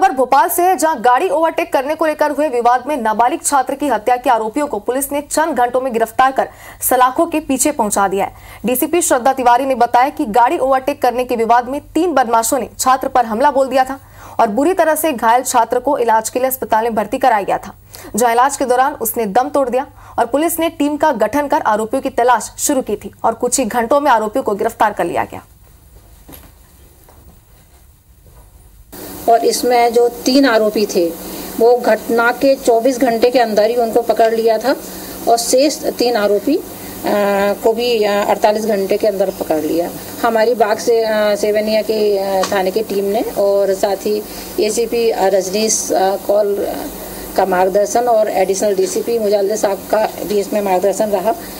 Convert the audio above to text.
खबर भोपाल से है, जहां गाड़ी ओवरटेक करने को लेकर हुए विवाद में नाबालिग छात्र की हत्या के आरोपियों को पुलिस ने चंद घंटों में गिरफ्तार कर सलाखों के पीछे पहुंचा दिया है। डीसीपी श्रद्धा तिवारी ने बताया कि गाड़ी ओवरटेक करने के विवाद में 3 बदमाशों ने छात्र पर हमला बोल दिया था और बुरी तरह से घायल छात्र को इलाज के लिए अस्पताल में भर्ती कराया गया था, जहां इलाज के दौरान उसने दम तोड़ दिया और पुलिस ने टीम का गठन कर आरोपियों की तलाश शुरू की थी और कुछ ही घंटों में आरोपियों को गिरफ्तार कर लिया गया। और इसमें जो 3 आरोपी थे वो घटना के 24 घंटे के अंदर ही उनको पकड़ लिया था और शेष 3 आरोपी को भी 48 घंटे के अंदर पकड़ लिया। हमारी बाग से सेवनिया के थाने की टीम ने और साथ ही एसीपी रजनीश कौल का मार्गदर्शन और एडिशनल डीसीपी मुजालिद साहब का भी इसमें मार्गदर्शन रहा।